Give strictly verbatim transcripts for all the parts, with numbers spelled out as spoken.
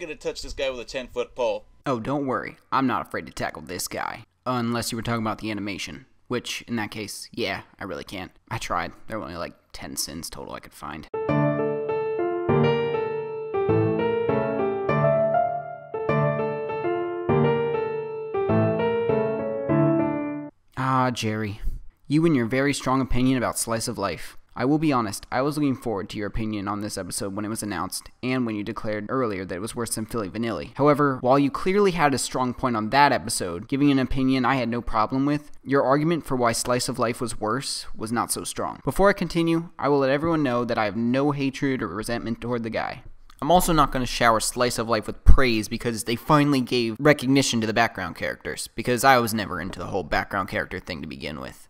going to touch this guy with a ten-foot pole. Oh, don't worry. I'm not afraid to tackle this guy. Unless you were talking about the animation. Which, in that case, yeah, I really can't. I tried. There were only like ten sins total I could find. Ah, Jerry. You and your very strong opinion about Slice of Life. I will be honest, I was looking forward to your opinion on this episode when it was announced, and when you declared earlier that it was worse than Philly Vanilli. However, while you clearly had a strong point on that episode, giving an opinion I had no problem with, your argument for why Slice of Life was worse was not so strong. Before I continue, I will let everyone know that I have no hatred or resentment toward the guy. I'm also not going to shower Slice of Life with praise because they finally gave recognition to the background characters, because I was never into the whole background character thing to begin with.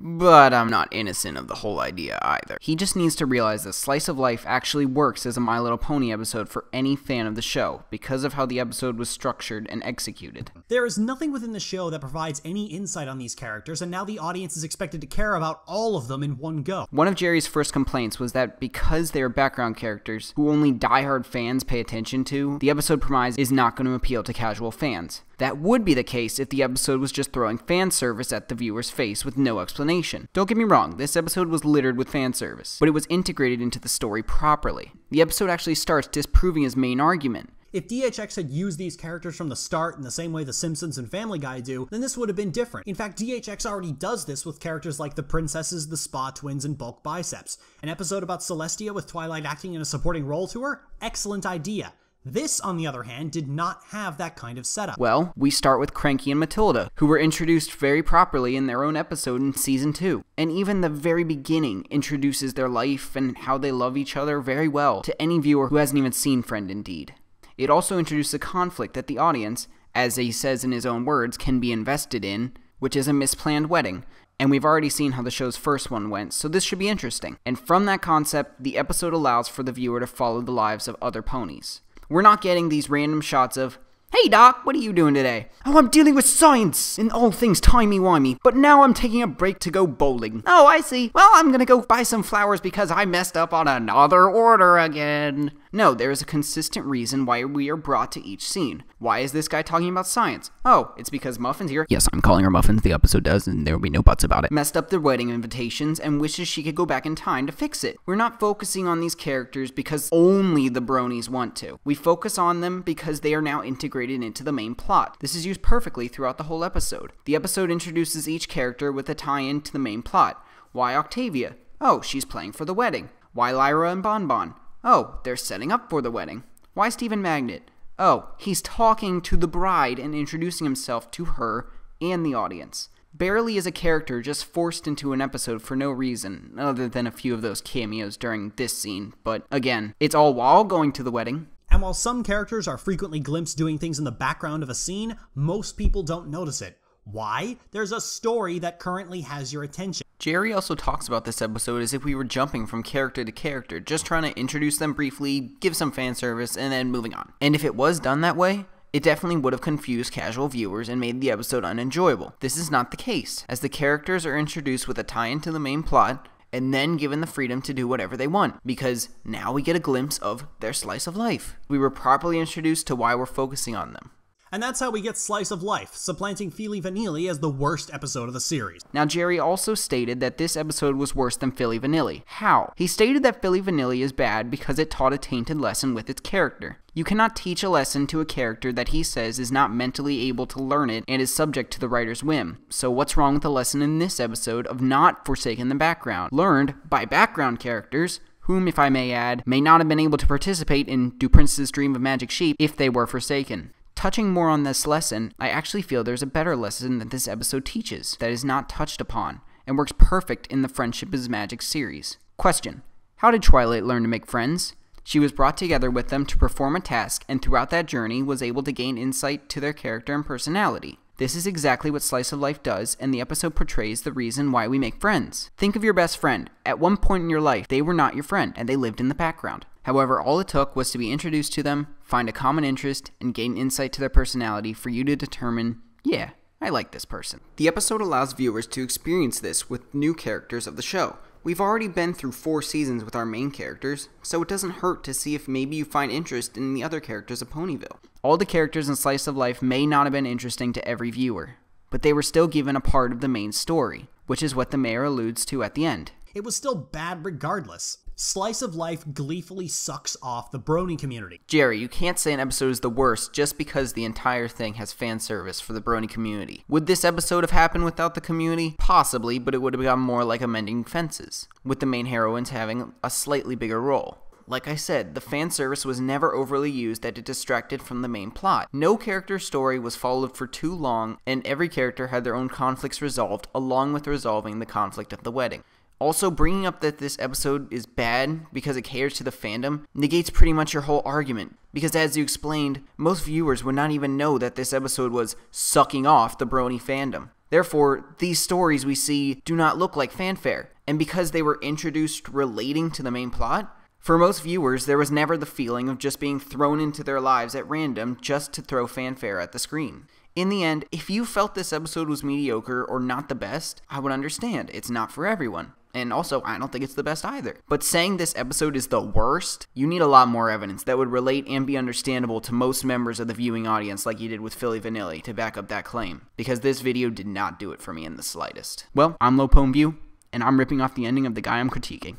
But I'm not innocent of the whole idea either. He just needs to realize that Slice of Life actually works as a My Little Pony episode for any fan of the show, because of how the episode was structured and executed. There is nothing within the show that provides any insight on these characters, and now the audience is expected to care about all of them in one go. One of Jerry's first complaints was that because they are background characters who only diehard fans pay attention to, the episode premise is not going to appeal to casual fans. That would be the case if the episode was just throwing fan service at the viewer's face with no explanation. Don't get me wrong, this episode was littered with fan service, but it was integrated into the story properly. The episode actually starts disproving his main argument. If D H X had used these characters from the start in the same way The Simpsons and Family Guy do, then this would have been different. In fact, D H X already does this with characters like the Princesses, the Spa Twins, and Bulk Biceps. An episode about Celestia with Twilight acting in a supporting role to her? Excellent idea. This, on the other hand, did not have that kind of setup. Well, we start with Cranky and Matilda, who were introduced very properly in their own episode in Season two. And even the very beginning introduces their life and how they love each other very well to any viewer who hasn't even seen Friend Indeed. It also introduced a conflict that the audience, as he says in his own words, can be invested in, which is a misplanned wedding. And we've already seen how the show's first one went, so this should be interesting. And from that concept, the episode allows for the viewer to follow the lives of other ponies. We're not getting these random shots of, "Hey Doc, what are you doing today?" "Oh, I'm dealing with science and all things timey-wimey, but now I'm taking a break to go bowling." "Oh, I see. Well, I'm gonna go buy some flowers because I messed up on another order again." No, there is a consistent reason why we are brought to each scene. Why is this guy talking about science? Oh, it's because Muffins here. Yes, I'm calling her Muffins, the episode does, and there will be no buts about it. Messed up the wedding invitations and wishes she could go back in time to fix it. We're not focusing on these characters because only the bronies want to. We focus on them because they are now integrated into the main plot. This is used perfectly throughout the whole episode. The episode introduces each character with a tie-in to the main plot. Why Octavia? Oh, she's playing for the wedding. Why Lyra and Bonbon? Oh, they're setting up for the wedding. Why Stephen Magnet? Oh, he's talking to the bride and introducing himself to her and the audience. Barely is a character just forced into an episode for no reason, other than a few of those cameos during this scene, but again, it's all while going to the wedding. And while some characters are frequently glimpsed doing things in the background of a scene, most people don't notice it. Why? There's a story that currently has your attention. Jerry also talks about this episode as if we were jumping from character to character, just trying to introduce them briefly, give some fan service, and then moving on. And if it was done that way, it definitely would have confused casual viewers and made the episode unenjoyable. This is not the case, as the characters are introduced with a tie-in to the main plot, and then given the freedom to do whatever they want, because now we get a glimpse of their slice of life. We were properly introduced to why we're focusing on them. And that's how we get Slice of Life, supplanting Philly Vanilli as the worst episode of the series. Now, Jerry also stated that this episode was worse than Philly Vanilli. How? He stated that Philly Vanilli is bad because it taught a tainted lesson with its character. You cannot teach a lesson to a character that he says is not mentally able to learn it and is subject to the writer's whim. So what's wrong with the lesson in this episode of not forsaking the background, learned by background characters, whom, if I may add, may not have been able to participate in Do Prince's Dream of Magic Sheep if they were forsaken? Touching more on this lesson, I actually feel there's a better lesson that this episode teaches that is not touched upon and works perfect in the Friendship is Magic series. Question: how did Twilight learn to make friends? She was brought together with them to perform a task, and throughout that journey was able to gain insight to their character and personality. This is exactly what Slice of Life does, and the episode portrays the reason why we make friends. Think of your best friend. At one point in your life, they were not your friend, and they lived in the background. However, all it took was to be introduced to them, find a common interest, and gain insight to their personality for you to determine, yeah, I like this person. The episode allows viewers to experience this with new characters of the show, We've already been through four seasons with our main characters, so it doesn't hurt to see if maybe you find interest in the other characters of Ponyville. All the characters in Slice of Life may not have been interesting to every viewer, but they were still given a part of the main story, which is what the mayor alludes to at the end. It was still bad regardless. Slice of Life gleefully sucks off the brony community. Jerry, you can't say an episode is the worst just because the entire thing has fan service for the brony community. Would this episode have happened without the community? Possibly, but it would have become more like a Mending Fences, with the main heroines having a slightly bigger role. Like I said, the fan service was never overly used that it distracted from the main plot. No character story was followed for too long, and every character had their own conflicts resolved, along with resolving the conflict of the wedding. Also, bringing up that this episode is bad because it caters to the fandom negates pretty much your whole argument, because as you explained, most viewers would not even know that this episode was sucking off the brony fandom. Therefore, these stories we see do not look like fanfare, and because they were introduced relating to the main plot, for most viewers, there was never the feeling of just being thrown into their lives at random just to throw fanfare at the screen. In the end, if you felt this episode was mediocre or not the best, I would understand. It's not for everyone. And also, I don't think it's the best either. But saying this episode is the worst, you need a lot more evidence that would relate and be understandable to most members of the viewing audience, like you did with Philly Vanilli, to back up that claim. Because this video did not do it for me in the slightest. Well, I'm LowPonView, and I'm ripping off the ending of the guy I'm critiquing.